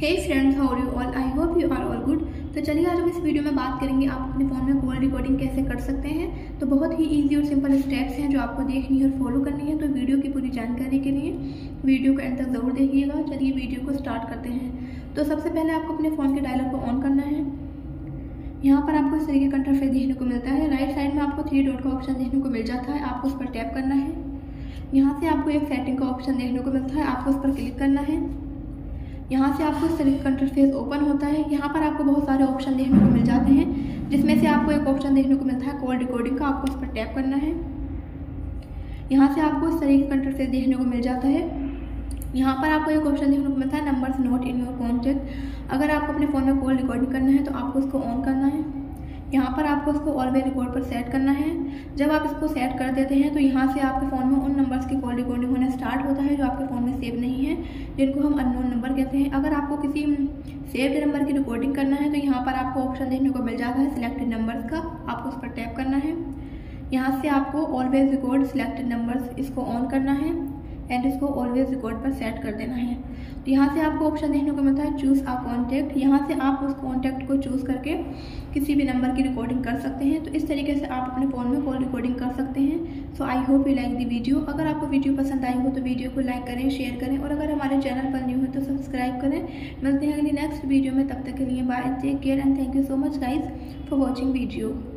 Hey friends, how are you all, I hope you are all good. तो चलिए आज हम इस वीडियो में बात करेंगे आप अपने फ़ोन में कॉल रिकॉर्डिंग कैसे कर सकते हैं। तो बहुत ही इजी और सिंपल स्टेप्स हैं जो आपको देखनी है और फॉलो करनी है। तो वीडियो की पूरी जानकारी के लिए वीडियो को एंड तक ज़रूर देखिएगा। चलिए वीडियो को स्टार्ट करते हैं। तो सबसे पहले आपको अपने फ़ोन के डायलर को ऑन करना है। यहाँ पर आपको इस तरीके का इंटरफेस देखने को मिलता है। राइट साइड में आपको 3 डॉट का ऑप्शन देखने को मिल जाता है, आपको उस पर टैप करना है। यहाँ से आपको एक सेटिंग का ऑप्शन देखने को मिलता है, आपको उस पर क्लिक करना है। यहाँ से आपको इस तरीके का इंटरफेस ओपन होता है। यहाँ पर आपको बहुत सारे ऑप्शन देखने को मिल जाते हैं, जिसमें से आपको एक ऑप्शन देखने को मिलता है कॉल रिकॉर्डिंग का, आपको उस पर टैप करना है। यहाँ से आपको इस तरीके का इंटरफेस देखने को मिल जाता है। यहाँ पर आपको एक ऑप्शन देखने को मिलता है numbers not in your contact. अगर आपको अपने फ़ोन में कॉल रिकॉर्डिंग करना है तो आपको इसको ऑन करना है। यहाँ पर आपको इसको ऑलवेज रिकॉर्ड पर सेट करना है। जब आप इसको सेट कर देते हैं तो यहाँ से आपके फ़ोन में उन नंबर्स की कॉल रिकॉर्डिंग होना स्टार्ट होता है जो आपके फ़ोन में सेव नहीं है, जिनको हम अननोन नंबर कहते हैं। अगर आपको किसी सेव्ड नंबर की रिकॉर्डिंग करना है तो यहाँ पर आपको ऑप्शन देखने को मिल जाता है सिलेक्टेड नंबर्स का, आपको उस पर टैप करना है। यहाँ से आपको ऑलवेज रिकॉर्ड सिलेक्टेड नंबर्स इसको ऑन करना है एंड इसको ऑलवेज रिकॉर्ड पर सेट कर देना है। तो यहाँ से आपको ऑप्शन देखने को मिलता है चूज़ आ कॉन्टैक्ट। यहाँ से आप उस कॉन्टैक्ट को चूज़ करके किसी भी नंबर की रिकॉर्डिंग कर सकते हैं। तो इस तरीके से आप अपने फ़ोन में कॉल रिकॉर्डिंग कर सकते हैं। So I hope you like the video. अगर आपको वीडियो पसंद आई हो तो वीडियो को लाइक करें, शेयर करें और अगर हमारे चैनल पर न्यू हो तो सब्सक्राइब करें। मिलते हैं अगली नेक्स्ट वीडियो में, तब तक के लिए bye, take care and thank you so much guys for watching video.